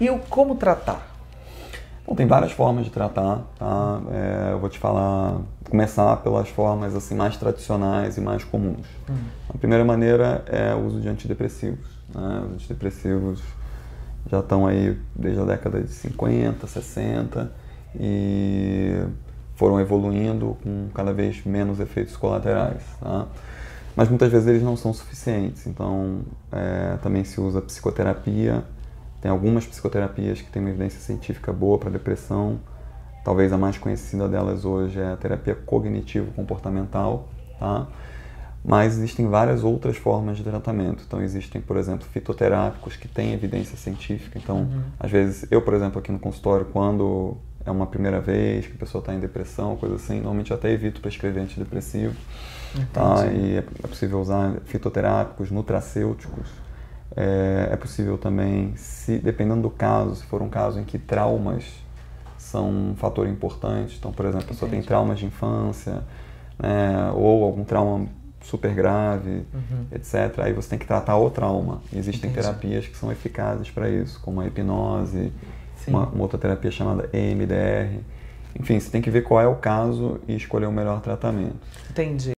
E o como tratar? Bom, tem várias formas de tratar, tá? Eu vou te falar, começar pelas formas assim, mais tradicionais e mais comuns. A primeira maneira é o uso de antidepressivos, né? Os antidepressivos já estão aí desde a década de 50, 60 e foram evoluindo com cada vez menos efeitos colaterais, tá? Mas muitas vezes eles não são suficientes, então também se usa psicoterapia. Tem algumas psicoterapias que têm uma evidência científica boa para depressão. Talvez a mais conhecida delas hoje é a terapia cognitivo-comportamental, tá? Mas existem várias outras formas de tratamento. Então existem, por exemplo, fitoterápicos que têm evidência científica. Então, às vezes, eu, por exemplo, aqui no consultório, quando é uma primeira vez que a pessoa está em depressão, coisa assim, normalmente eu até evito prescrever antidepressivo, tá? E é possível usar fitoterápicos, nutracêuticos. É possível também, se, dependendo do caso, se for um caso em que traumas são um fator importante, então, por exemplo, a pessoa tem traumas de infância, né, ou algum trauma super grave, etc., aí você tem que tratar o trauma. Existem terapias que são eficazes para isso, como a hipnose, uma outra terapia chamada EMDR. Enfim, você tem que ver qual é o caso e escolher o melhor tratamento. Entendi.